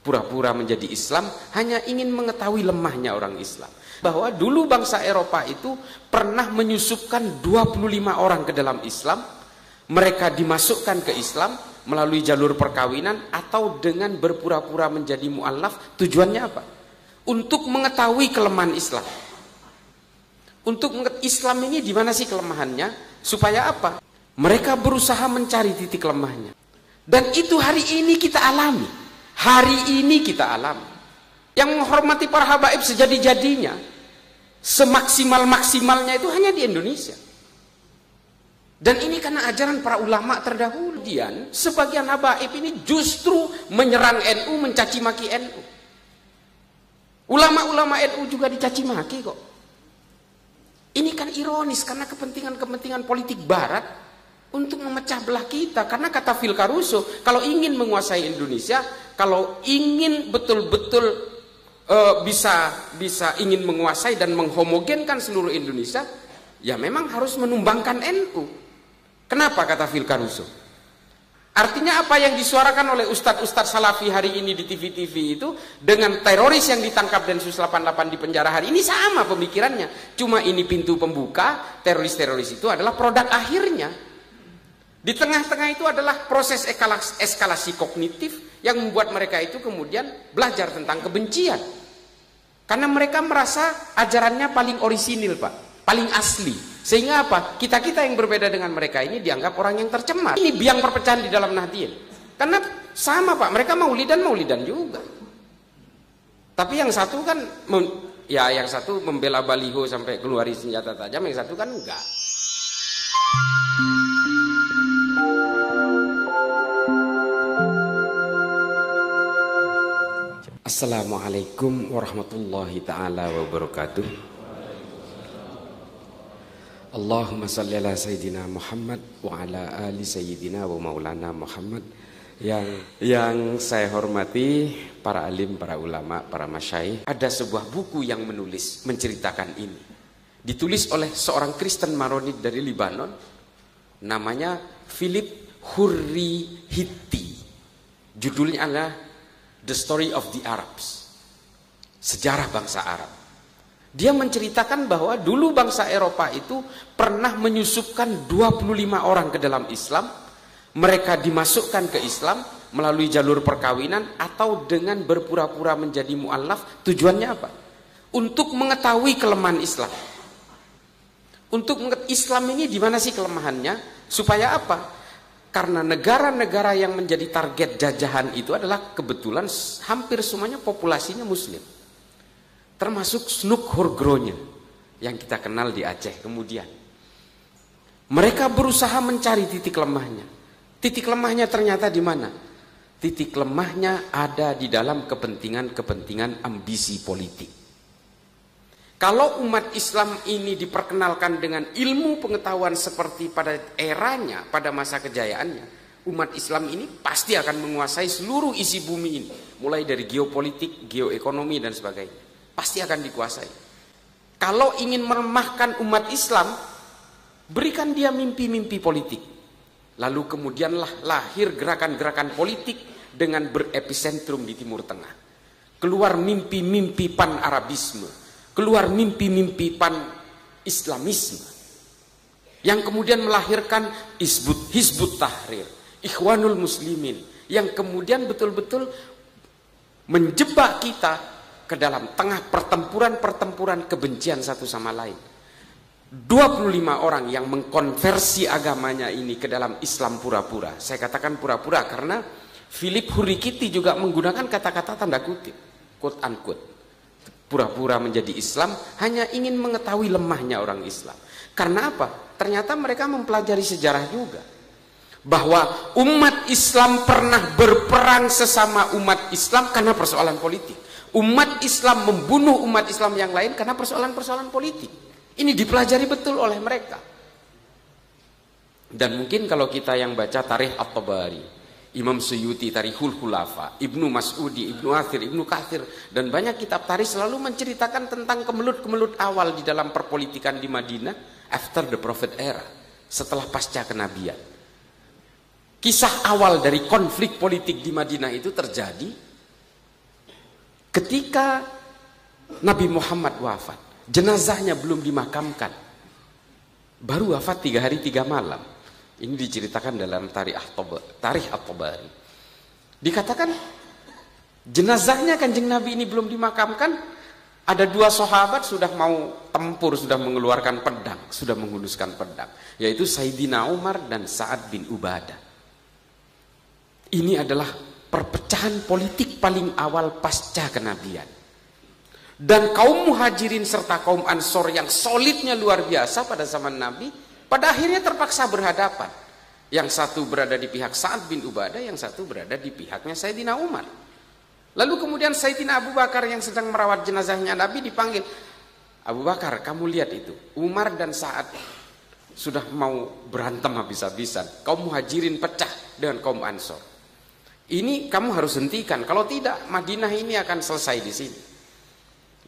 pura-pura menjadi Islam, hanya ingin mengetahui lemahnya orang Islam. Bahwa dulu bangsa Eropa itu pernah menyusupkan 25 orang ke dalam Islam, mereka dimasukkan ke Islam melalui jalur perkawinan atau dengan berpura-pura menjadi mu'allaf. Tujuannya apa? Untuk mengetahui kelemahan Islam. Untuk mengetahui Islam ini di mana sih kelemahannya, supaya apa? Mereka berusaha mencari titik lemahnya. Dan itu hari ini kita alami. Hari ini kita alami. Yang menghormati para habaib sejadi-jadinya, semaksimal-maksimalnya itu hanya di Indonesia. Dan ini karena ajaran para ulama terdahulu. Kemudian sebagian habaib ini justru menyerang NU, mencaci maki NU. Ulama-ulama NU juga dicaci maki kok. Ini kan ironis karena kepentingan-kepentingan politik barat untuk memecah belah kita. Karena kata Phil Caruso, kalau ingin menguasai Indonesia, kalau ingin betul-betul bisa ingin menguasai dan menghomogenkan seluruh Indonesia, ya memang harus menumbangkan NU. Kenapa kata Phil Caruso? Artinya apa yang disuarakan oleh ustadz-ustadz salafi hari ini di TV-TV itu dengan teroris yang ditangkap Densus 88 di penjara hari ini sama pemikirannya. Cuma ini pintu pembuka, teroris-teroris itu adalah produk akhirnya. Di tengah-tengah itu adalah proses eskalasi kognitif yang membuat mereka itu kemudian belajar tentang kebencian. Karena mereka merasa ajarannya paling orisinil, Pak, paling asli. Sehingga apa? Kita-kita yang berbeda dengan mereka ini dianggap orang yang tercemar. Ini biang perpecahan di dalam Nahdien. Karena sama, Pak, mereka maulidan juga. Tapi yang satu kan yang satu membela baliho sampai keluari senjata tajam, yang satu kan enggak. Assalamualaikum warahmatullahi ta'ala wabarakatuh. Allahumma salli ala Sayyidina Muhammad wa ala ali Sayyidina wa maulana Muhammad. Yang saya hormati para alim, para ulama, para masyaikh. Ada sebuah buku yang menulis, menceritakan ini. Ditulis oleh seorang Kristen Maronit dari Libanon. Namanya Philip Khuri Hitti. Judulnya adalah The Story of the Arabs, sejarah bangsa Arab. Dia menceritakan bahwa dulu bangsa Eropa itu pernah menyusupkan 25 orang ke dalam Islam, mereka dimasukkan ke Islam melalui jalur perkawinan atau dengan berpura-pura menjadi mu'allaf. Tujuannya apa? Untuk mengetahui kelemahan Islam. Untuk mengetahui Islam ini di mana sih kelemahannya, supaya apa? Karena negara-negara yang menjadi target jajahan itu adalah kebetulan hampir semuanya populasinya Muslim. Termasuk Snouck Hurgronje yang kita kenal di Aceh kemudian. Mereka berusaha mencari titik lemahnya. Titik lemahnya ternyata di mana? Titik lemahnya ada di dalam kepentingan-kepentingan ambisi politik. Kalau umat Islam ini diperkenalkan dengan ilmu pengetahuan seperti pada eranya, pada masa kejayaannya, umat Islam ini pasti akan menguasai seluruh isi bumi ini. Mulai dari geopolitik, geoekonomi, dan sebagainya. Pasti akan dikuasai. Kalau ingin melemahkan umat Islam, berikan dia mimpi-mimpi politik. Lalu kemudianlah lahir gerakan-gerakan politik dengan berepisentrum di Timur Tengah. Keluar mimpi-mimpi pan-Arabisme. Keluar mimpi-mimpi pan-Islamisme yang kemudian melahirkan Hizbut Tahrir, Ikhwanul Muslimin, yang kemudian betul-betul menjebak kita ke dalam tengah pertempuran-pertempuran kebencian satu sama lain. 25 orang yang mengkonversi agamanya ini ke dalam Islam pura-pura. Saya katakan pura-pura karena Philip Khuri Hitti juga menggunakan kata-kata tanda kutip, quote unquote. Pura-pura menjadi Islam, hanya ingin mengetahui lemahnya orang Islam. Karena apa? Ternyata mereka mempelajari sejarah juga. Bahwa umat Islam pernah berperang sesama umat Islam karena persoalan politik. Umat Islam membunuh umat Islam yang lain karena persoalan-persoalan politik. Ini dipelajari betul oleh mereka. Dan mungkin kalau kita yang baca Tarikh At-Tabari, Imam Suyuti, Tarikhul Khulafa, Ibnu Mas'udi, Ibnu Athir, Ibnu Kathir, dan banyak kitab tarikh selalu menceritakan tentang kemelut-kemelut awal di dalam perpolitikan di Madinah after the Prophet era, setelah pasca kenabian. Kisah awal dari konflik politik di Madinah itu terjadi Ketika Nabi Muhammad wafat, jenazahnya belum dimakamkan, baru wafat 3 hari 3 malam. Ini diceritakan dalam Tarikh At-Tabari. Dikatakan jenazahnya Kanjeng Nabi ini belum dimakamkan, ada 2 sahabat sudah mau tempur, sudah mengeluarkan pedang, sudah menghunuskan pedang, yaitu Sayyidina Umar dan Sa'ad bin Ubada. Ini adalah perpecahan politik paling awal pasca kenabian. Dan kaum muhajirin serta kaum ansor yang solidnya luar biasa pada zaman Nabi, pada akhirnya terpaksa berhadapan. Yang satu berada di pihak Sa'ad bin Ubada, yang satu berada di pihaknya Sayyidina Umar. Lalu kemudian Sayyidina Abu Bakar yang sedang merawat jenazahnya Nabi dipanggil. Abu Bakar, kamu lihat itu, Umar dan Sa'ad sudah mau berantem habis-habisan. Kaum muhajirin pecah dengan kaum ansor. Ini kamu harus hentikan, kalau tidak Madinah ini akan selesai di sini.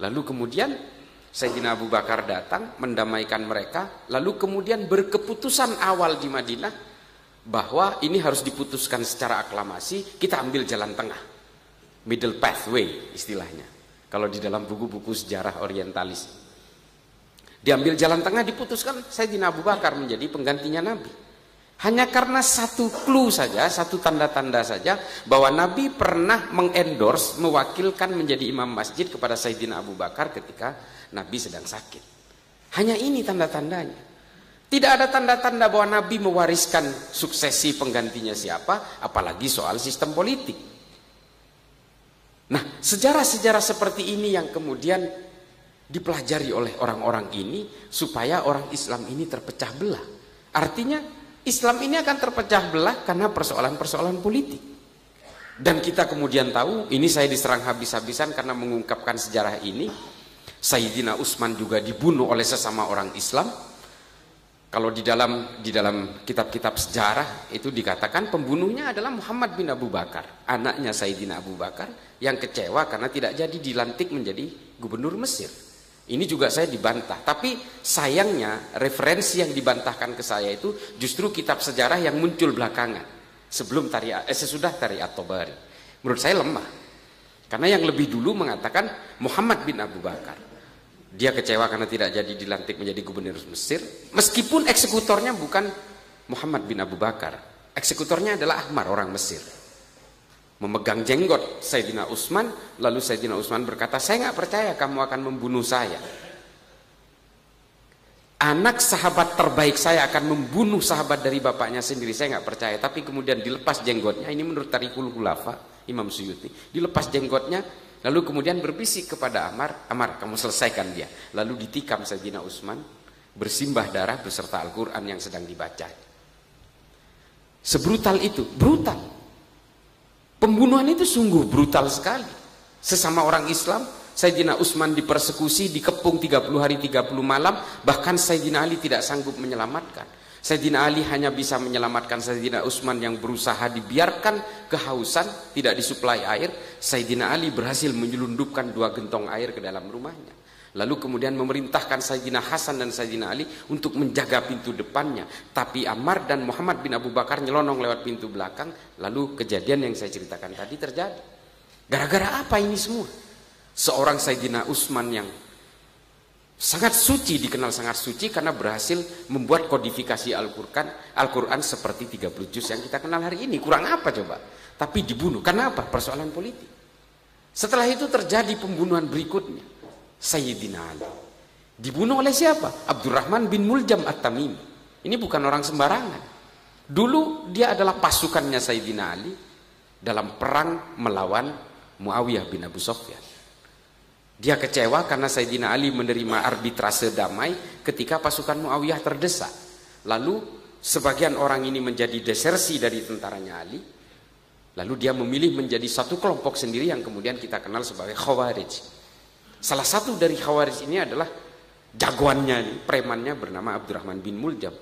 Lalu kemudian Sayyidina Abu Bakar datang mendamaikan mereka. Lalu kemudian berkeputusan awal di Madinah bahwa ini harus diputuskan secara aklamasi, kita ambil jalan tengah. Middle pathway istilahnya, kalau di dalam buku-buku sejarah orientalis. Diambil jalan tengah, diputuskan Sayyidina Abu Bakar menjadi penggantinya Nabi. Hanya karena satu clue saja, satu tanda-tanda saja, bahwa Nabi pernah mengendorse, mewakilkan menjadi imam masjid kepada Sayyidina Abu Bakar ketika Nabi sedang sakit. Hanya ini tanda-tandanya. Tidak ada tanda-tanda bahwa Nabi mewariskan suksesi penggantinya siapa, apalagi soal sistem politik. Nah, sejarah-sejarah seperti ini yang kemudian dipelajari oleh orang-orang ini supaya orang Islam ini terpecah belah. Artinya Islam ini akan terpecah belah karena persoalan-persoalan politik. Dan kita kemudian tahu, ini saya diserang habis-habisan karena mengungkapkan sejarah ini. Sayyidina Utsman juga dibunuh oleh sesama orang Islam. Kalau di dalam kitab-kitab sejarah itu dikatakan pembunuhnya adalah Muhammad bin Abu Bakar, anaknya Sayyidina Abu Bakar yang kecewa karena tidak jadi dilantik menjadi gubernur Mesir. Ini juga saya dibantah, tapi sayangnya referensi yang dibantahkan ke saya itu justru kitab sejarah yang muncul belakangan, sebelum sesudah Tarikh At-Tabari. Menurut saya lemah, karena yang lebih dulu mengatakan Muhammad bin Abu Bakar. Dia kecewa karena tidak jadi dilantik menjadi gubernur Mesir, meskipun eksekutornya bukan Muhammad bin Abu Bakar. Eksekutornya adalah Ahmar, orang Mesir. Memegang jenggot Sayyidina Utsman, lalu Sayyidina Utsman berkata, saya nggak percaya kamu akan membunuh saya. Anak sahabat terbaik saya akan membunuh sahabat dari bapaknya sendiri, saya nggak percaya. Tapi kemudian dilepas jenggotnya, ini menurut Tarikhul Khulafa, Imam Suyuti, dilepas jenggotnya. Lalu kemudian berbisik kepada Ammar, Ammar kamu selesaikan dia. Lalu ditikam Sayyidina Utsman, bersimbah darah beserta Al-Quran yang sedang dibaca. Sebrutal itu, brutal. Pembunuhan itu sungguh brutal sekali. Sesama orang Islam, Sayyidina Utsman dipersekusi, dikepung 30 hari 30 malam, bahkan Sayyidina Ali tidak sanggup menyelamatkan. Sayyidina Ali hanya bisa menyelamatkan Sayyidina Utsman yang berusaha dibiarkan kehausan, tidak disuplai air. Sayyidina Ali berhasil menyelundupkan 2 gentong air ke dalam rumahnya. Lalu kemudian memerintahkan Sayyidina Hasan dan Sayyidina Ali untuk menjaga pintu depannya. Tapi Ammar dan Muhammad bin Abu Bakar nyelonong lewat pintu belakang. Lalu kejadian yang saya ceritakan tadi terjadi. Gara-gara apa ini semua? Seorang Sayyidina Utsman yang sangat suci, dikenal sangat suci karena berhasil membuat kodifikasi Al-Quran seperti 30 juz yang kita kenal hari ini. Kurang apa coba? Tapi dibunuh. Karena apa? Persoalan politik. Setelah itu terjadi pembunuhan berikutnya. Sayyidina Ali. Dibunuh oleh siapa? Abdurrahman bin Muljam At-Tamimi. Ini bukan orang sembarangan. Dulu dia adalah pasukannya Sayyidina Ali dalam perang melawan Muawiyah bin Abu Sufyan. Dia kecewa karena Sayyidina Ali menerima arbitrase damai ketika pasukan Muawiyah terdesak. Lalu sebagian orang ini menjadi desersi dari tentaranya Ali. Lalu dia memilih menjadi satu kelompok sendiri yang kemudian kita kenal sebagai Khawarij. Salah satu dari Khawarij ini adalah jagoannya, premannya bernama Abdurrahman bin Muljam.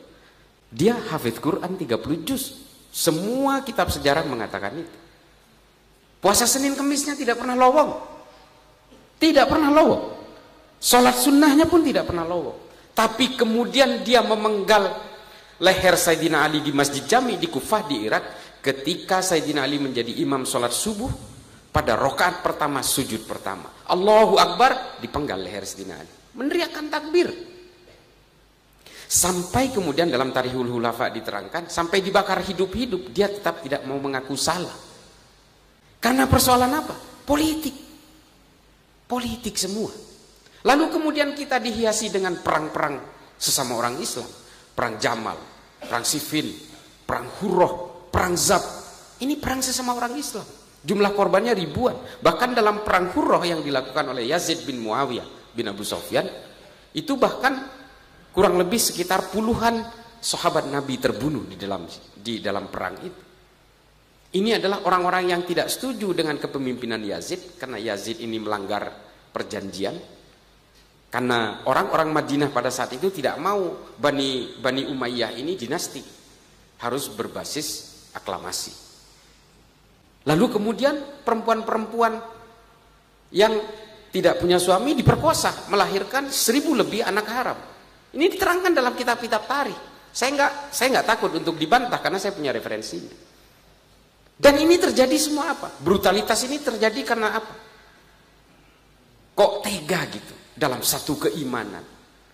Dia hafidh Quran 30 juz. Semua kitab sejarah mengatakan itu. Puasa Senin Kemisnya tidak pernah lowong. Tidak pernah lowong. Sholat sunnahnya pun tidak pernah lowong. Tapi kemudian dia memenggal leher Sayyidina Ali di Masjid Jami di Kufah di Irak. Ketika Sayyidina Ali menjadi imam sholat subuh, Pada rokaat pertama, sujud pertama, Allahu Akbar, dipenggal leher Sayyidina Ali, meneriakkan takbir. Sampai kemudian dalam Tarikhul Hulafa diterangkan, sampai dibakar hidup-hidup, dia tetap tidak mau mengaku salah. Karena persoalan apa? Politik. Politik semua. Lalu kemudian kita dihiasi dengan perang-perang sesama orang Islam. Perang Jamal, perang Sifin, perang Hurroh, perang Zab. Ini perang sesama orang Islam. Jumlah korbannya ribuan. Bahkan dalam perang Hurroh yang dilakukan oleh Yazid bin Mu'awiyah bin Abu Sufyan, itu bahkan kurang lebih sekitar puluhan sahabat Nabi terbunuh di dalam perang itu. Ini adalah orang-orang yang tidak setuju dengan kepemimpinan Yazid, karena Yazid ini melanggar perjanjian. Karena orang-orang Madinah pada saat itu tidak mau Bani Umayyah ini dinasti, harus berbasis aklamasi. Lalu kemudian perempuan-perempuan yang tidak punya suami diperkosa, melahirkan 1000 lebih anak haram. Ini diterangkan dalam kitab-kitab tarikh. Saya nggak takut untuk dibantah karena saya punya referensinya. Dan ini terjadi semua apa? Brutalitas ini terjadi karena apa? Kok tega gitu dalam satu keimanan?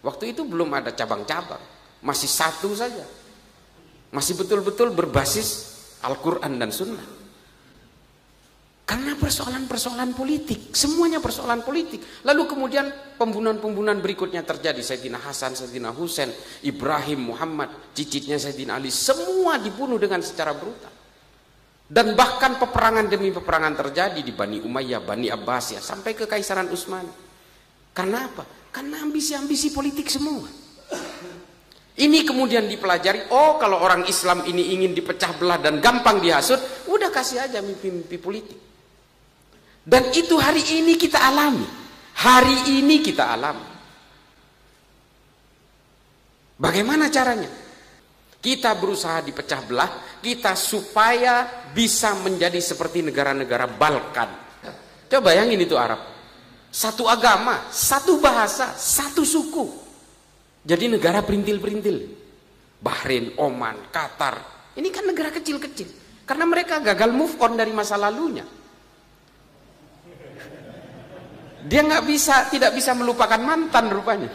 Waktu itu belum ada cabang-cabang, masih satu saja, masih betul-betul berbasis Al-Quran dan Sunnah. Karena persoalan-persoalan politik, semuanya persoalan politik. Lalu kemudian pembunuhan-pembunuhan berikutnya terjadi. Sayyidina Hasan, Sayyidina Hussein, Ibrahim, Muhammad, cicitnya Sayyidina Ali, semua dibunuh dengan secara brutal. Dan bahkan peperangan demi peperangan terjadi di Bani Umayyah, Bani Abbasiyah, sampai ke Kaisaran Utsmani. Karena apa? Karena ambisi-ambisi politik semua. Ini kemudian dipelajari, oh kalau orang Islam ini ingin dipecah belah dan gampang dihasut, udah kasih aja mimpi-mimpi politik. Dan itu hari ini kita alami. Hari ini kita alami. Bagaimana caranya? Kita berusaha dipecah belah, kita supaya bisa menjadi seperti negara-negara Balkan. Coba bayangin itu Arab. Satu agama, satu bahasa, satu suku. Jadi negara perintil-perintil. Bahrain, Oman, Qatar. Ini kan negara kecil-kecil. Karena mereka gagal move on dari masa lalunya. Dia tidak bisa melupakan mantan rupanya.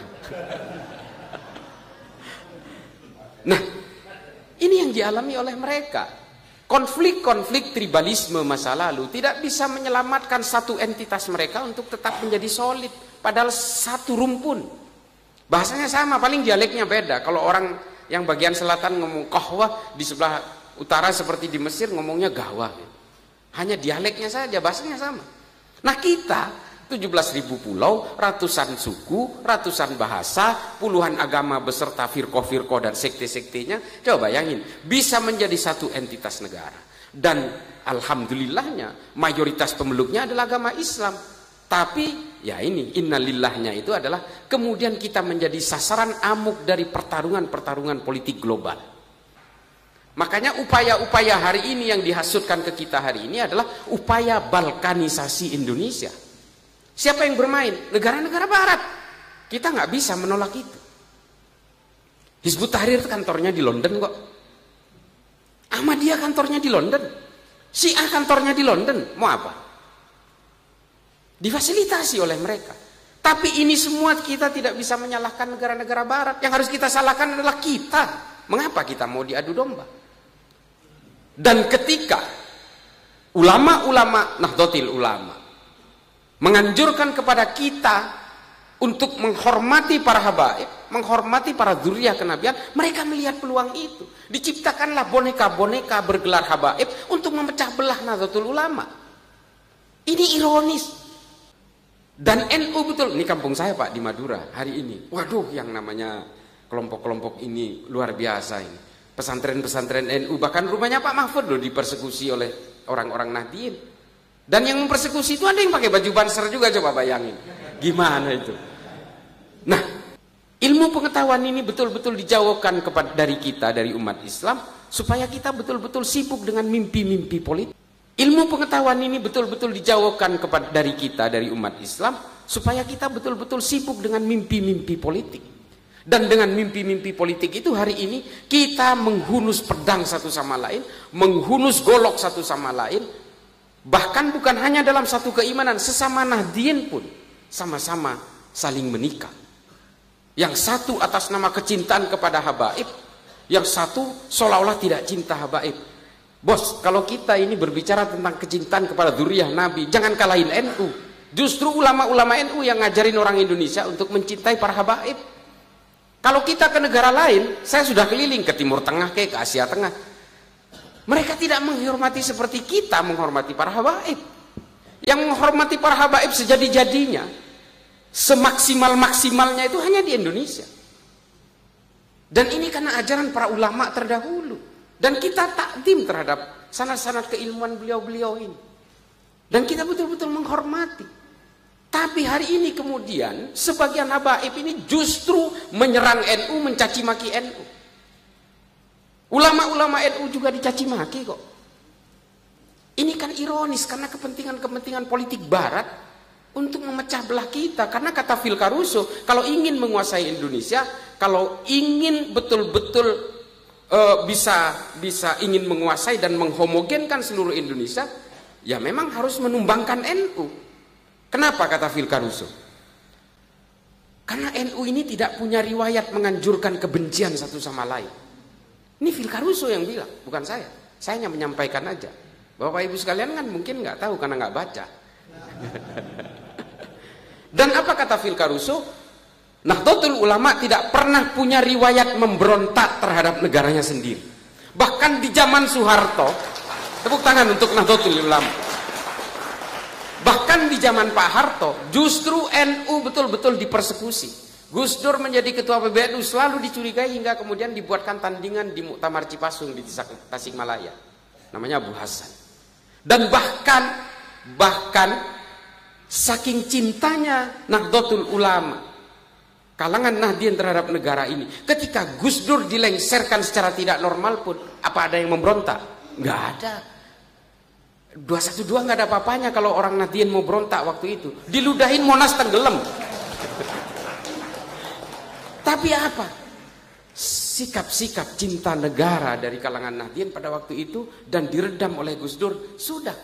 Nah, ini yang dialami oleh mereka. Konflik-konflik tribalisme masa lalu tidak bisa menyelamatkan satu entitas mereka untuk tetap menjadi solid. Padahal satu rumpun. Bahasanya sama, paling dialeknya beda. Kalau orang yang bagian selatan ngomong kahwah, di sebelah utara seperti di Mesir ngomongnya gawah. Hanya dialeknya saja, bahasanya sama. Nah kita 17.000 pulau, ratusan suku, ratusan bahasa, puluhan agama beserta firqoh-firqoh dan sekte-sektenya. Coba bayangin, bisa menjadi satu entitas negara. Dan alhamdulillahnya, mayoritas pemeluknya adalah agama Islam. Tapi, ya ini, innalillahnya itu adalah kemudian kita menjadi sasaran amuk dari pertarungan-pertarungan politik global. Makanya upaya-upaya hari ini yang dihasutkan ke kita hari ini adalah upaya balkanisasi Indonesia. Siapa yang bermain? Negara-negara barat. Kita nggak bisa menolak itu. Hizbut Tahrir kantornya di London kok. Ahmadiyah kantornya di London. Syiah kantornya di London. Mau apa? Difasilitasi oleh mereka. Tapi ini semua kita tidak bisa menyalahkan negara-negara barat. Yang harus kita salahkan adalah kita. Mengapa kita mau diadu domba? Dan ketika ulama-ulama Nahdlatul Ulama menganjurkan kepada kita untuk menghormati para habaib, menghormati para dzurriyyah kenabian, mereka melihat peluang itu. Diciptakanlah boneka-boneka bergelar habaib untuk memecah belah Nahdlatul Ulama. Ini ironis. Dan NU betul, ini kampung saya Pak di Madura hari ini. Waduh, yang namanya kelompok-kelompok ini luar biasa ini. Pesantren-pesantren NU, bahkan rumahnya Pak Mahfud loh dipersekusi oleh orang-orang Nahdliyin. Dan yang mempersekusi itu ada yang pakai baju banser juga, coba bayangin. Gimana itu? Nah, ilmu pengetahuan ini betul-betul dijauhkan dari kita, dari umat Islam, supaya kita betul-betul sibuk dengan mimpi-mimpi politik. Ilmu pengetahuan ini betul-betul dijauhkan dari kita, dari umat Islam, supaya kita betul-betul sibuk dengan mimpi-mimpi politik. Dan dengan mimpi-mimpi politik itu hari ini kita menghunus pedang satu sama lain, menghunus golok satu sama lain, Bahkan bukan hanya dalam satu keimanan, sesama Nahdiyin pun sama-sama saling menikah. Yang satu atas nama kecintaan kepada habaib, yang satu seolah-olah tidak cinta habaib. Bos, kalau kita ini berbicara tentang kecintaan kepada dzurriyyah Nabi, jangan kalahin NU. Justru ulama-ulama NU yang ngajarin orang Indonesia untuk mencintai para habaib. Kalau kita ke negara lain, saya sudah keliling ke Timur Tengah, ke Asia Tengah. Mereka tidak menghormati seperti kita menghormati para habaib. Yang menghormati para habaib sejadi-jadinya, semaksimal-maksimalnya itu hanya di Indonesia. Dan ini karena ajaran para ulama terdahulu. Dan kita takdim terhadap sanad-sanad keilmuan beliau-beliau ini. Dan kita betul-betul menghormati. Tapi hari ini kemudian sebagian habaib ini justru menyerang NU, mencaci maki NU. Ulama-ulama NU juga dicaci maki kok. Ini kan ironis karena kepentingan-kepentingan politik barat untuk memecah belah kita. Karena kata Phil Caruso, kalau ingin menguasai Indonesia, kalau ingin betul-betul bisa ingin menguasai dan menghomogenkan seluruh Indonesia, ya memang harus menumbangkan NU. Kenapa kata Phil Caruso? Karena NU ini tidak punya riwayat menganjurkan kebencian satu sama lain. Ini Phil Caruso yang bilang, bukan saya. Saya hanya menyampaikan aja. Bapak Ibu sekalian kan mungkin nggak tahu karena nggak baca. Dan apa kata Phil Caruso? Nahdlatul Ulama tidak pernah punya riwayat memberontak terhadap negaranya sendiri. Bahkan di zaman Soeharto, tepuk tangan untuk Nahdlatul Ulama. Bahkan di zaman Pak Harto, justru NU betul-betul dipersekusi. Gus Dur menjadi ketua PBNU selalu dicurigai hingga kemudian dibuatkan tandingan di Muktamar Cipasung di Tasikmalaya. Namanya Abu Hasan. Dan bahkan saking cintanya Nahdlatul Ulama, kalangan Nahdliyin terhadap negara ini, ketika Gus Dur dilengserkan secara tidak normal pun, apa ada yang memberontak? Nggak ada. 212 nggak ada apa-apanya kalau orang Nahdliyin mau berontak waktu itu. Diludahin Monas tenggelam. Tapi apa? Sikap-sikap cinta negara dari kalangan Nahdliyin pada waktu itu dan diredam oleh Gus Dur, sudah.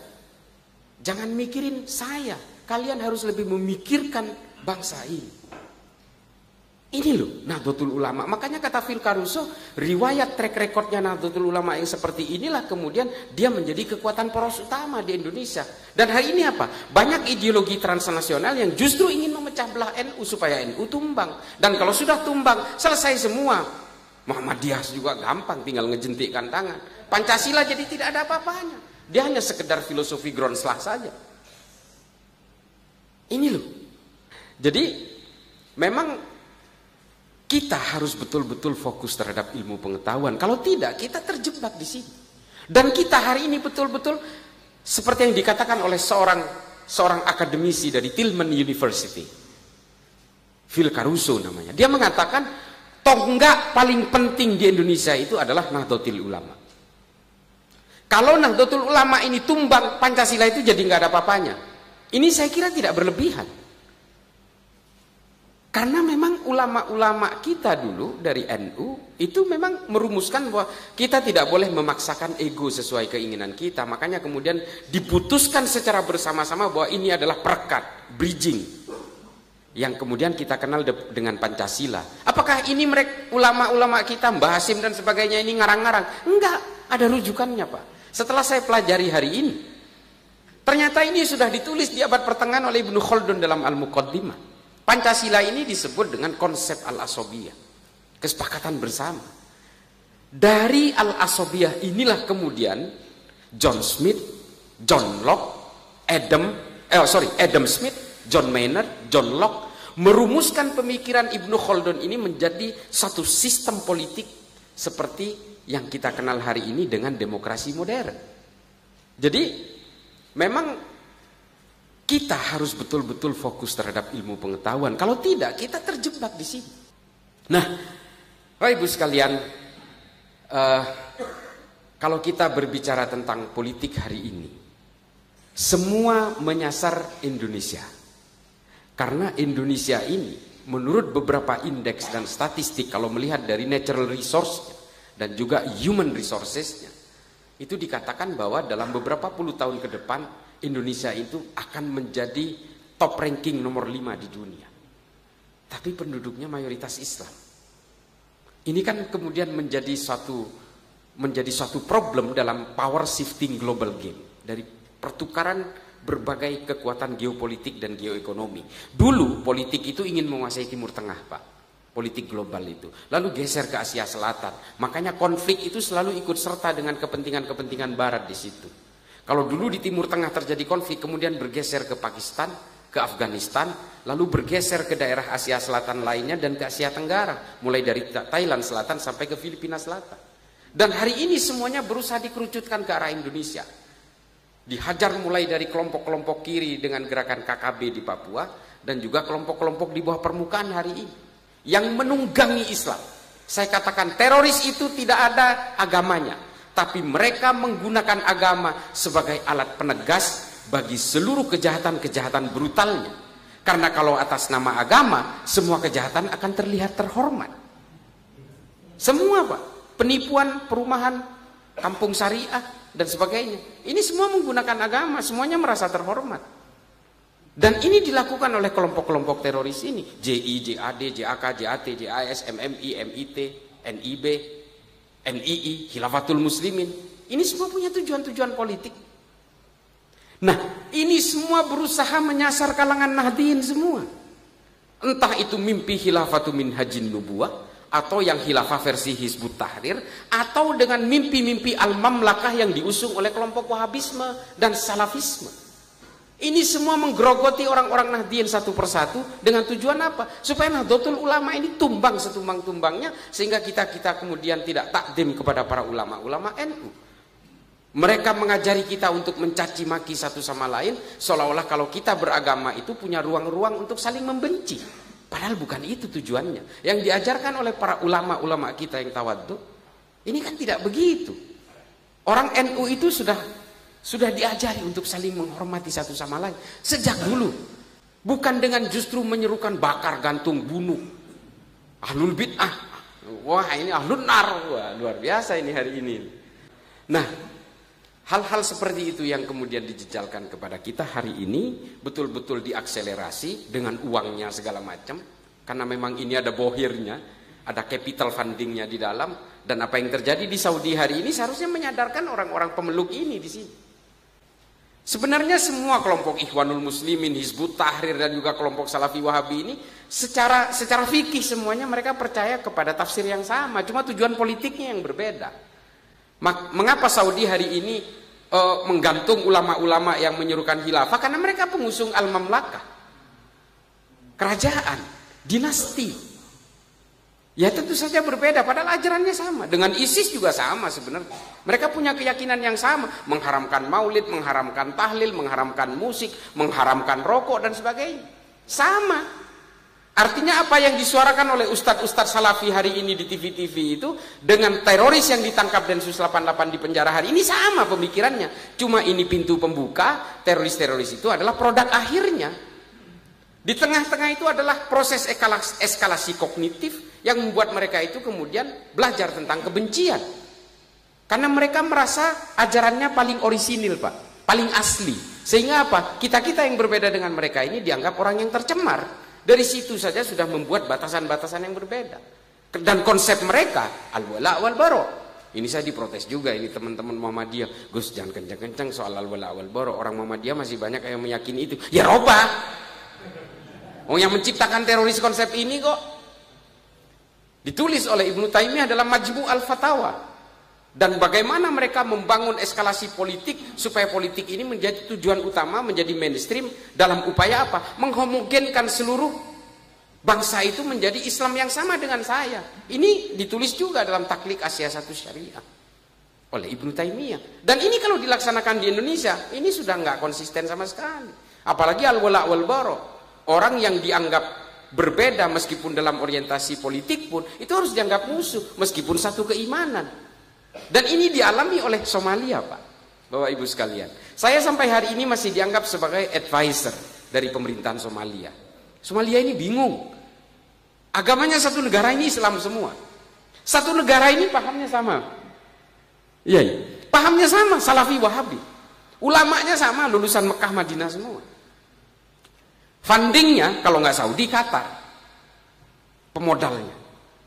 Jangan mikirin saya, kalian harus lebih memikirkan bangsa ini. Ini loh Nahdlatul Ulama. Makanya kata Phil Caruso, riwayat track recordnya Nahdlatul Ulama yang seperti inilah kemudian dia menjadi kekuatan poros utama di Indonesia. Dan hari ini apa? Banyak ideologi transnasional yang justru ingin memecah belah NU supaya NU tumbang. Dan kalau sudah tumbang, selesai semua. Muhammadiyah juga gampang, tinggal ngejentikkan tangan. Pancasila jadi tidak ada apa-apanya. Dia hanya sekedar filosofi gronslah saja. Ini loh. Jadi memang kita harus betul-betul fokus terhadap ilmu pengetahuan. Kalau tidak, kita terjebak di sini. Dan kita hari ini betul-betul seperti yang dikatakan oleh seorang akademisi dari Tillman University. Phil Caruso namanya. Dia mengatakan tonggak paling penting di Indonesia itu adalah Nahdlatul Ulama. Kalau Nahdlatul Ulama ini tumbang, Pancasila itu jadi nggak ada apa-apanya. Ini saya kira tidak berlebihan. Karena memang ulama-ulama kita dulu dari NU itu memang merumuskan bahwa kita tidak boleh memaksakan ego sesuai keinginan kita. Makanya kemudian diputuskan secara bersama-sama bahwa ini adalah perekat, bridging. Yang kemudian kita kenal dengan Pancasila. Apakah ini mereka ulama-ulama kita, Mbah Hasyim dan sebagainya ini ngarang-ngarang? Enggak, ada rujukannya Pak. Setelah saya pelajari hari ini, ternyata ini sudah ditulis di abad pertengahan oleh Ibn Khaldun dalam Al-Muqaddimah. Pancasila ini disebut dengan konsep Al-Asobiyah, kesepakatan bersama. Dari Al-Asobiyah inilah kemudian John Smith, John Locke, Adam Smith, John Maynard, John Locke merumuskan pemikiran Ibn Khaldun ini menjadi satu sistem politik seperti yang kita kenal hari ini dengan demokrasi modern. Jadi memang kita harus betul-betul fokus terhadap ilmu pengetahuan. Kalau tidak, kita terjebak di sini. Nah, Bapak Ibu sekalian, kalau kita berbicara tentang politik hari ini, semua menyasar Indonesia. Karena Indonesia ini, menurut beberapa indeks dan statistik, kalau melihat dari natural resource-nya, dan juga human resources-nya, itu dikatakan bahwa dalam beberapa puluh tahun ke depan Indonesia itu akan menjadi top ranking nomor 5 di dunia. Tapi penduduknya mayoritas Islam. Ini kan kemudian menjadi suatu problem dalam power shifting global game, dari pertukaran berbagai kekuatan geopolitik dan geoekonomi. Dulu politik itu ingin menguasai Timur Tengah, Pak. Politik global itu. Lalu geser ke Asia Selatan. Makanya konflik itu selalu ikut serta dengan kepentingan-kepentingan barat di situ. Kalau dulu di Timur Tengah terjadi konflik, kemudian bergeser ke Pakistan, ke Afghanistan, lalu bergeser ke daerah Asia Selatan lainnya dan ke Asia Tenggara, mulai dari Thailand Selatan sampai ke Filipina Selatan. Dan hari ini semuanya berusaha dikerucutkan ke arah Indonesia. Dihajar mulai dari kelompok-kelompok kiri dengan gerakan KKB di Papua, dan juga kelompok-kelompok di bawah permukaan hari ini yang menunggangi Islam. Saya katakan teroris itu tidak ada agamanya, tapi mereka menggunakan agama sebagai alat penegas bagi seluruh kejahatan-kejahatan brutalnya. Karena kalau atas nama agama, semua kejahatan akan terlihat terhormat. Semua, Pak. Penipuan, perumahan, kampung syariah, dan sebagainya. Ini semua menggunakan agama, semuanya merasa terhormat. Dan ini dilakukan oleh kelompok-kelompok teroris ini. JI, JAD, JAK, JAT, JAS, MMI, MIT, NIB, NII, Khilafatul Muslimin. Ini semua punya tujuan-tujuan politik. Nah, ini semua berusaha menyasar kalangan Nahdiyin semua. Entah itu mimpi Khilafatu Minhajin Nubuwah, atau yang khilafah versi Hizbut Tahrir, atau dengan mimpi-mimpi al-mamlakah yang diusung oleh kelompok Wahabisme dan Salafisme. Ini semua menggerogoti orang-orang Nahdiyin satu persatu dengan tujuan apa? Supaya Nahdlatul Ulama ini tumbang setumbang-tumbangnya, sehingga kita-kita kemudian tidak takdim kepada para ulama-ulama NU. Mereka mengajari kita untuk mencaci maki satu sama lain, seolah-olah kalau kita beragama itu punya ruang-ruang untuk saling membenci. Padahal bukan itu tujuannya. Yang diajarkan oleh para ulama-ulama kita yang tawaddu, ini kan tidak begitu. Orang NU itu sudah diajari untuk saling menghormati satu sama lain sejak dulu. Bukan dengan justru menyerukan bakar, gantung, bunuh. Ahlul bid'ah. Wah, ini ahlun nar. Wah, luar biasa ini hari ini. Nah, hal-hal seperti itu yang kemudian dijejalkan kepada kita hari ini, betul-betul diakselerasi dengan uangnya segala macam, karena memang ini ada bohirnya, ada capital fundingnya di dalam. Dan apa yang terjadi di Saudi hari ini seharusnya menyadarkan orang-orang pemeluk ini di sini. Sebenarnya semua kelompok Ikhwanul Muslimin, Hizbut Tahrir, dan juga kelompok Salafi Wahabi ini secara fikih semuanya mereka percaya kepada tafsir yang sama, cuma tujuan politiknya yang berbeda. Mengapa Saudi hari ini menggantung ulama-ulama yang menyerukan khilafah? Karena mereka pengusung al-mamlakah, kerajaan, dinasti. Ya tentu saja berbeda, padahal ajarannya sama. Dengan ISIS juga sama sebenarnya. Mereka punya keyakinan yang sama, mengharamkan maulid, mengharamkan tahlil, mengharamkan musik, mengharamkan rokok, dan sebagainya. Sama. Artinya apa yang disuarakan oleh ustadz-ustadz salafi hari ini di TV-TV itu dengan teroris yang ditangkap Densus 88 di penjara hari ini sama pemikirannya. Cuma ini pintu pembuka, teroris-teroris itu adalah produk akhirnya. Di tengah-tengah itu adalah proses eskalasi kognitif yang membuat mereka itu kemudian belajar tentang kebencian. Karena mereka merasa ajarannya paling orisinil, Pak, paling asli. Sehingga apa? Kita-kita yang berbeda dengan mereka ini dianggap orang yang tercemar. Dari situ saja sudah membuat batasan-batasan yang berbeda. Dan konsep mereka, al-wala wal-bara. Ini saya diprotes juga, ini teman-teman Muhammadiyah. Gus, jangan kencang-kencang soal al-wala wal-bara. Orang Muhammadiyah masih banyak yang meyakini itu. Ya robah. Oh, yang menciptakan teroris konsep ini kok. Ditulis oleh Ibnu Taimiyah dalam Majmu Al-Fatawa. Dan bagaimana mereka membangun eskalasi politik supaya politik ini menjadi tujuan utama, menjadi mainstream dalam upaya apa? Menghomogenkan seluruh bangsa itu menjadi Islam yang sama dengan saya. Ini ditulis juga dalam Taklik Asia Satu Syariah oleh Ibnu Taimiyah. Dan ini kalau dilaksanakan di Indonesia, ini sudah nggak konsisten sama sekali. Apalagi al-wala' wal-bara. Orang yang dianggap berbeda meskipun dalam orientasi politik pun, itu harus dianggap musuh meskipun satu keimanan. Dan ini dialami oleh Somalia, Pak, Bapak Ibu sekalian. Saya sampai hari ini masih dianggap sebagai advisor dari pemerintahan Somalia. Somalia ini bingung. Agamanya satu negara ini Islam semua. Satu negara ini pahamnya sama. Iya. Pahamnya sama, Salafi Wahabi. Ulamanya sama, lulusan Mekah Madinah semua. Fundingnya kalau nggak Saudi, Qatar. Pemodalnya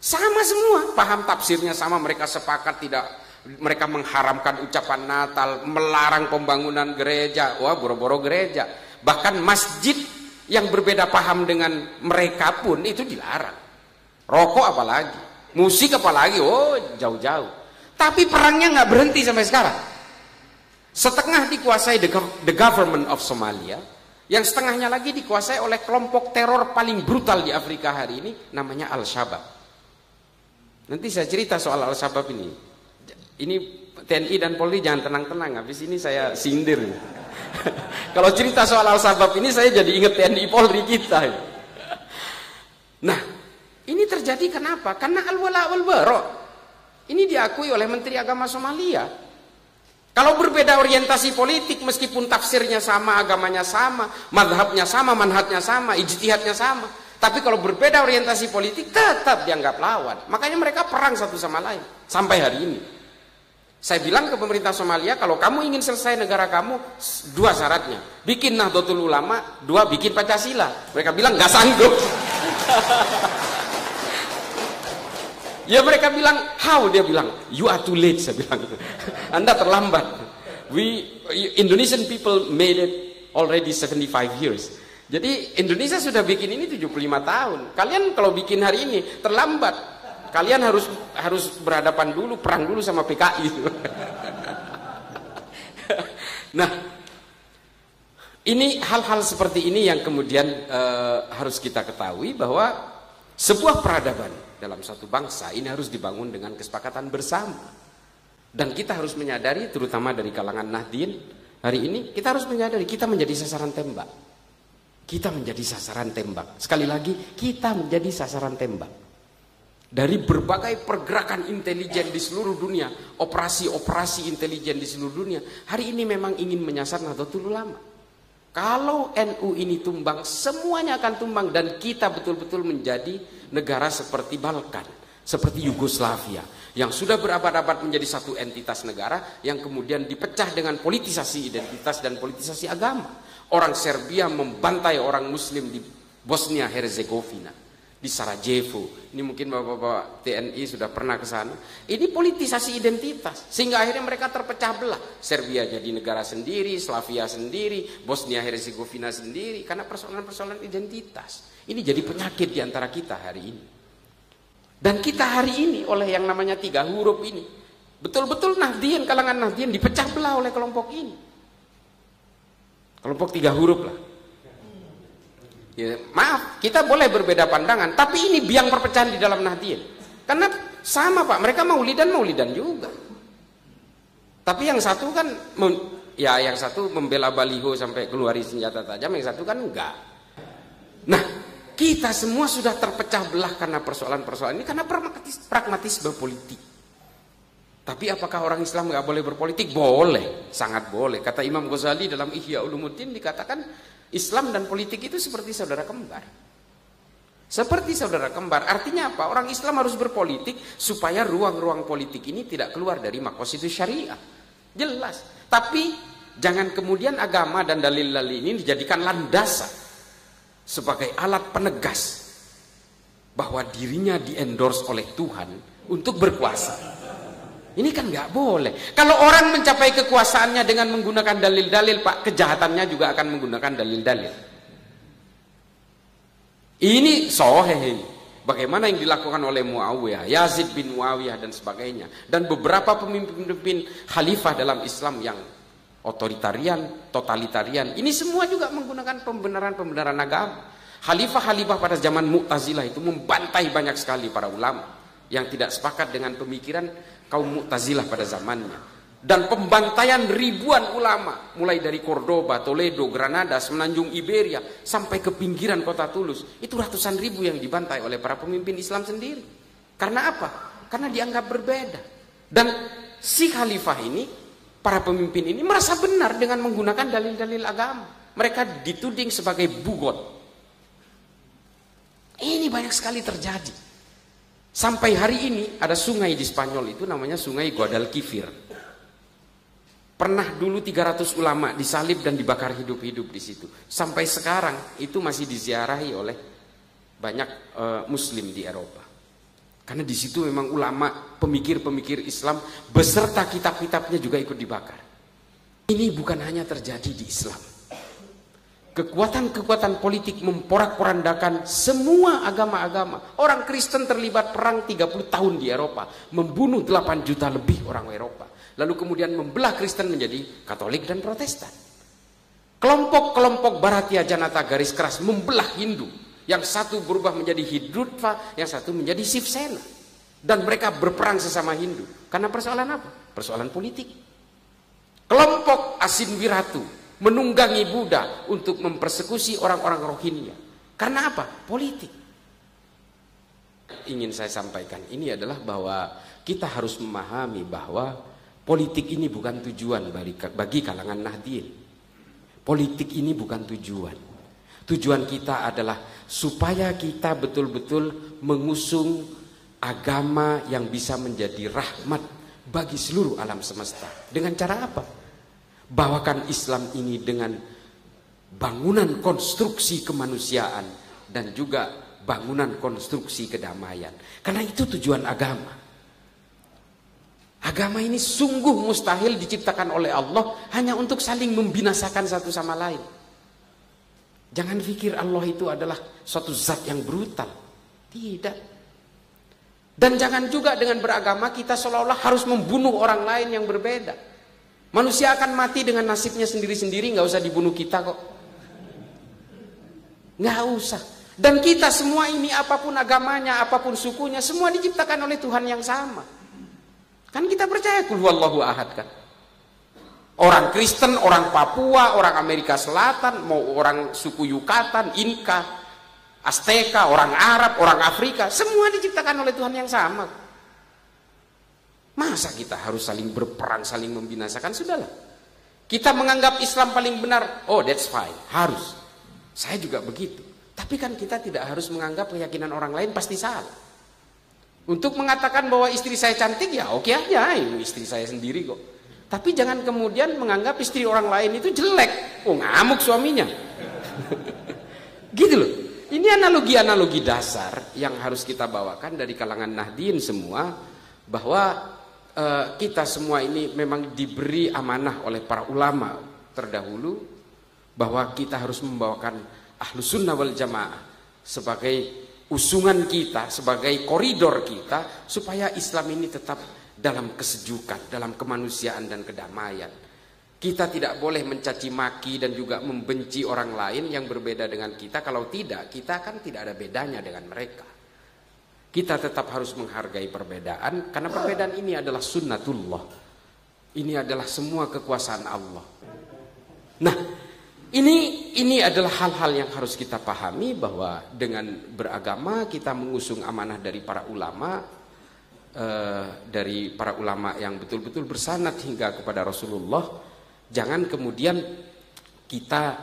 sama semua, paham tafsirnya sama, mereka sepakat tidak, mereka mengharamkan ucapan Natal, melarang pembangunan gereja, wah boro-boro gereja, bahkan masjid yang berbeda paham dengan mereka pun itu dilarang. Rokok apalagi, musik apalagi, oh jauh-jauh. Tapi perangnya nggak berhenti sampai sekarang. Setengah dikuasai the government of Somalia, yang setengahnya lagi dikuasai oleh kelompok teror paling brutal di Afrika hari ini, namanya Al-Shabaab. Nanti saya cerita soal Al-Shabaab ini. Ini TNI dan Polri jangan tenang-tenang, habis ini saya sindir. Kalau cerita soal Al-Shabaab ini saya jadi ingat TNI Polri kita. Nah, ini terjadi kenapa? Karena al-wala wal-bara. Ini diakui oleh Menteri Agama Somalia. Kalau berbeda orientasi politik, meskipun tafsirnya sama, agamanya sama, madhabnya sama, manhajnya sama, ijtihadnya sama, tapi kalau berbeda orientasi politik tetap dianggap lawan. Makanya mereka perang satu sama lain sampai hari ini. Saya bilang ke pemerintah Somalia, kalau kamu ingin selesai negara kamu, dua syaratnya, bikin Nahdlatul Ulama, dua bikin Pancasila. Mereka bilang nggak sanggup. Ya mereka bilang, how? Dia bilang, you are too late, saya bilang. Anda terlambat. Indonesian people made it already 75 years. Jadi Indonesia sudah bikin ini 75 tahun. Kalian kalau bikin hari ini, terlambat. Kalian harus berhadapan dulu, perang dulu sama PKI. Nah, ini hal-hal seperti ini yang kemudian harus kita ketahui bahwa sebuah peradaban dalam satu bangsa ini harus dibangun dengan kesepakatan bersama. Dan kita harus menyadari, terutama dari kalangan Nahdliyin hari ini, kita harus menyadari kita menjadi sasaran tembak. Kita menjadi sasaran tembak. Sekali lagi, kita menjadi sasaran tembak. Dari berbagai pergerakan intelijen di seluruh dunia, operasi-operasi intelijen di seluruh dunia, hari ini memang ingin menyasar Nahdlatul Ulama. Kalau NU ini tumbang, semuanya akan tumbang, dan kita betul-betul menjadi negara seperti Balkan, seperti Yugoslavia, yang sudah berabad-abad menjadi satu entitas negara, yang kemudian dipecah dengan politisasi identitas dan politisasi agama. Orang Serbia membantai orang Muslim di Bosnia Herzegovina, di Sarajevo. Ini mungkin bapak-bapak TNI sudah pernah ke sana. Ini politisasi identitas, sehingga akhirnya mereka terpecah belah. Serbia jadi negara sendiri, Slavia sendiri, Bosnia Herzegovina sendiri, karena persoalan-persoalan identitas. Ini jadi penyakit di antara kita hari ini. Dan kita hari ini oleh yang namanya tiga huruf ini, betul-betul Nahdliyin, kalangan Nahdliyin dipecah belah oleh kelompok ini. Kelompok tiga huruf lah. Ya, maaf, kita boleh berbeda pandangan, tapi ini biang perpecahan di dalam Nahdliyin. Karena sama Pak, mereka maulidan juga. Tapi yang satu kan, yang satu membela baliho sampai keluari senjata tajam, yang satu kan enggak. Nah, kita semua sudah terpecah belah karena persoalan-persoalan ini, karena pragmatisme politik. Tapi apakah orang Islam nggak boleh berpolitik? Boleh, sangat boleh. Kata Imam Ghazali dalam Ihya Ulumuddin dikatakan, Islam dan politik itu seperti saudara kembar. Seperti saudara kembar, artinya apa? Orang Islam harus berpolitik supaya ruang-ruang politik ini tidak keluar dari maqasid syariah. Jelas. Tapi jangan kemudian agama dan dalil-dalil ini dijadikan landasan sebagai alat penegas bahwa dirinya diendorse oleh Tuhan untuk berkuasa. Ini kan nggak boleh. Kalau orang mencapai kekuasaannya dengan menggunakan dalil-dalil, Pak, kejahatannya juga akan menggunakan dalil-dalil. Ini soheh. Bagaimana yang dilakukan oleh Mu'awiyah, Yazid bin Mu'awiyah dan sebagainya, dan beberapa pemimpin-pemimpin khalifah dalam Islam yang otoritarian, totalitarian. Ini semua juga menggunakan pembenaran-pembenaran agama. Khalifah-khalifah pada zaman Mu'tazilah itu membantai banyak sekali para ulama yang tidak sepakat dengan pemikiran kaum Mu'tazilah pada zamannya, dan pembantaian ribuan ulama mulai dari Cordoba, Toledo, Granada, Semenanjung Iberia sampai ke pinggiran kota Tulus. Itu ratusan ribu yang dibantai oleh para pemimpin Islam sendiri. Karena apa? Karena dianggap berbeda. Dan si khalifah ini, para pemimpin ini merasa benar dengan menggunakan dalil-dalil agama. Mereka dituding sebagai bugot. Ini banyak sekali terjadi. Sampai hari ini ada sungai di Spanyol itu namanya Sungai Guadalquivir. Pernah dulu 300 ulama disalib dan dibakar hidup-hidup di situ. Sampai sekarang itu masih diziarahi oleh banyak muslim di Eropa. Karena di situ memang ulama, pemikir-pemikir Islam beserta kitab-kitabnya juga ikut dibakar. Ini bukan hanya terjadi di Islam. Kekuatan-kekuatan politik memporak-porandakan semua agama-agama. Orang Kristen terlibat perang 30 tahun di Eropa, membunuh 8 juta lebih orang Eropa. Lalu kemudian membelah Kristen menjadi Katolik dan Protestan. Kelompok-kelompok Bharatiya Janata garis keras membelah Hindu. Yang satu berubah menjadi Hindutva, yang satu menjadi Sivsena. Dan mereka berperang sesama Hindu. Karena persoalan apa? Persoalan politik. Kelompok Asin Wiratu menunggangi Buddha untuk mempersekusi orang-orang Rohingya. Karena apa? Politik. Ingin saya sampaikan ini adalah bahwa kita harus memahami bahwa politik ini bukan tujuan bagi kalangan Nahdliyin. Politik ini bukan tujuan. Tujuan kita adalah supaya kita betul-betul mengusung agama yang bisa menjadi rahmat bagi seluruh alam semesta. Dengan cara apa? Bawakan Islam ini dengan bangunan konstruksi kemanusiaan dan juga bangunan konstruksi kedamaian. Karena itu tujuan agama. Agama ini sungguh mustahil diciptakan oleh Allah hanya untuk saling membinasakan satu sama lain. Jangan pikir Allah itu adalah suatu zat yang brutal. Tidak. Dan jangan juga dengan beragama kita seolah-olah harus membunuh orang lain yang berbeda. Manusia akan mati dengan nasibnya sendiri-sendiri, nggak usah dibunuh kita kok. Nggak usah. Dan kita semua ini apapun agamanya, apapun sukunya, semua diciptakan oleh Tuhan yang sama. Kan kita percaya Qul huwallahu ahad kan. Orang Kristen, orang Papua, orang Amerika Selatan, mau orang suku Yukatan, Inka, Azteka, orang Arab, orang Afrika, semua diciptakan oleh Tuhan yang sama. Masa kita harus saling berperang, saling membinasakan? Sudahlah. Kita menganggap Islam paling benar, oh that's fine, harus. Saya juga begitu. Tapi kan kita tidak harus menganggap keyakinan orang lain pasti salah. Untuk mengatakan bahwa istri saya cantik, ya oke aja, ini istri saya sendiri kok. Tapi jangan kemudian menganggap istri orang lain itu jelek. Oh ngamuk suaminya. Gitu loh. Ini analogi-analogi dasar yang harus kita bawakan dari kalangan Nahdliyin semua. Bahwa kita semua ini memang diberi amanah oleh para ulama terdahulu. Bahwa kita harus membawakan Ahlus Sunnah wal Jamaah sebagai usungan kita, sebagai koridor kita, supaya Islam ini tetap dalam kesejukan, dalam kemanusiaan dan kedamaian. Kita tidak boleh mencaci maki dan juga membenci orang lain yang berbeda dengan kita. Kalau tidak, kita kan tidak ada bedanya dengan mereka. Kita tetap harus menghargai perbedaan, karena perbedaan ini adalah sunnatullah. Ini adalah semua kekuasaan Allah. Nah, Ini adalah hal-hal yang harus kita pahami, bahwa dengan beragama kita mengusung amanah dari para ulama yang betul-betul bersanad hingga kepada Rasulullah. Jangan kemudian kita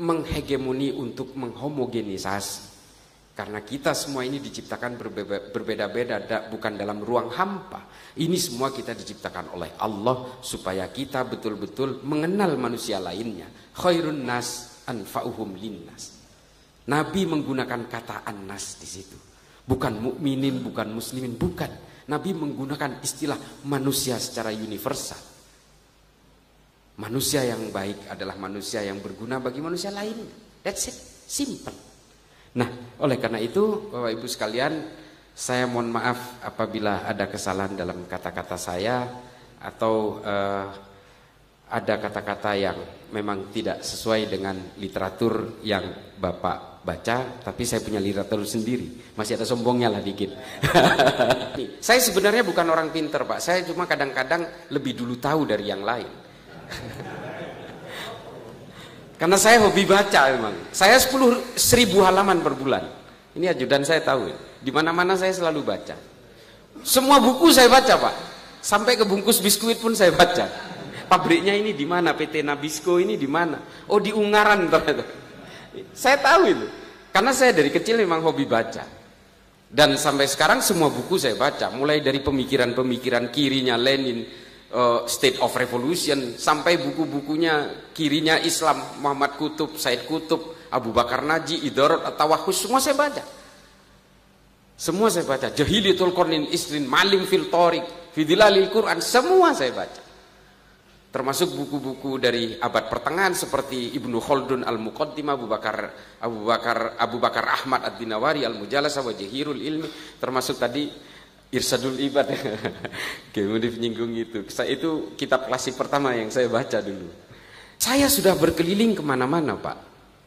menghegemoni untuk menghomogenisasi, karena kita semua ini diciptakan berbeda-beda, bukan dalam ruang hampa. Ini semua kita diciptakan oleh Allah supaya kita betul-betul mengenal manusia lainnya. Khairun nas anfa'uhum linnas. Nabi menggunakan kata annas di situ. Bukan mukminin, bukan muslimin, bukan. Nabi menggunakan istilah manusia secara universal. Manusia yang baik adalah manusia yang berguna bagi manusia lainnya. That's it, simple. Nah, oleh karena itu Bapak Ibu sekalian, saya mohon maaf apabila ada kesalahan dalam kata-kata saya atau ada kata-kata yang memang tidak sesuai dengan literatur yang Bapak baca. Tapi saya punya literatur sendiri. Masih ada sombongnya lah dikit. Saya sebenarnya bukan orang pinter Pak. Saya cuma kadang-kadang lebih dulu tahu dari yang lain. Karena saya hobi baca memang. Saya 10.000 halaman per bulan. Ini ajudan saya tahu ya. Di mana-mana saya selalu baca. Semua buku saya baca Pak. Sampai ke bungkus biskuit pun saya baca. Pabriknya ini di mana? PT Nabisco ini di mana? Oh di Ungaran ternyata. Saya tahu itu. Karena saya dari kecil memang hobi baca. Dan sampai sekarang semua buku saya baca. Mulai dari pemikiran-pemikiran kirinya Lenin, State of Revolution, sampai buku-bukunya kirinya Islam, Muhammad Kutub, Said Kutub, Abu Bakar Naji, Idarat At-Tawahus, semua saya baca. Semua saya baca. Jahiliyatul Qarnin Isrin, Malim Fil Tariq, Fidilalil Quran, semua saya baca. Termasuk buku-buku dari abad pertengahan seperti Ibnu Khaldun Al-Muqaddimah, Abu Bakar Ahmad Ad-Dinawari Al-Mujalasa wa Jahirul Ilmi, termasuk tadi Irsadul Ibad. Kemudian menyinggung itu. Itu kitab klasik pertama yang saya baca dulu. Saya sudah berkeliling kemana-mana, Pak.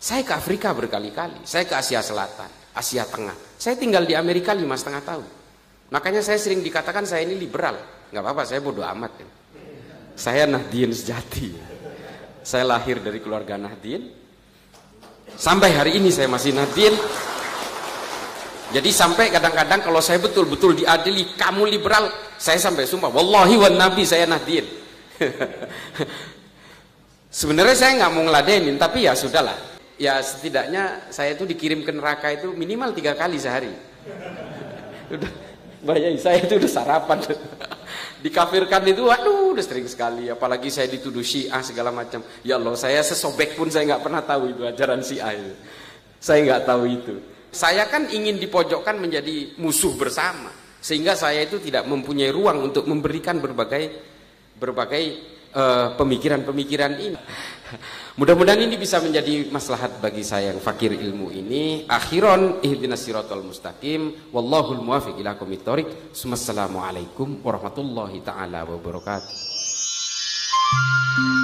Saya ke Afrika berkali-kali. Saya ke Asia Selatan, Asia Tengah. Saya tinggal di Amerika 5,5 tahun. Makanya saya sering dikatakan saya ini liberal. Nggak apa-apa, saya bodoh amat. Saya Nahdiyin sejati. Saya lahir dari keluarga Nahdiyin. Sampai hari ini saya masih Nahdiyin. Jadi sampai kadang-kadang kalau saya betul-betul diadili, kamu liberal, saya sampai sumpah, wallahi wan nabi saya Nahdiyin. Sebenarnya saya nggak mau ngeladenin, tapi ya sudahlah. Ya setidaknya saya itu dikirim ke neraka itu minimal 3 kali sehari. Udah, bayangin saya itu udah sarapan. Dikafirkan itu, aduh, udah sering sekali. Apalagi saya dituduh Syiah segala macam. Ya Allah, saya sesobek pun saya nggak pernah tahu itu ajaran Syiah itu. Saya nggak tahu itu. Saya kan ingin dipojokkan menjadi musuh bersama, sehingga saya itu tidak mempunyai ruang untuk memberikan berbagai pemikiran-pemikiran ini. Mudah-mudahan ini bisa menjadi maslahat bagi saya yang fakir ilmu ini. Akhiron ihdinas siratal mustaqim, wallahul muwafiq ila aqwamit thoriq. Assalamualaikum warahmatullahi taala wabarakatuh.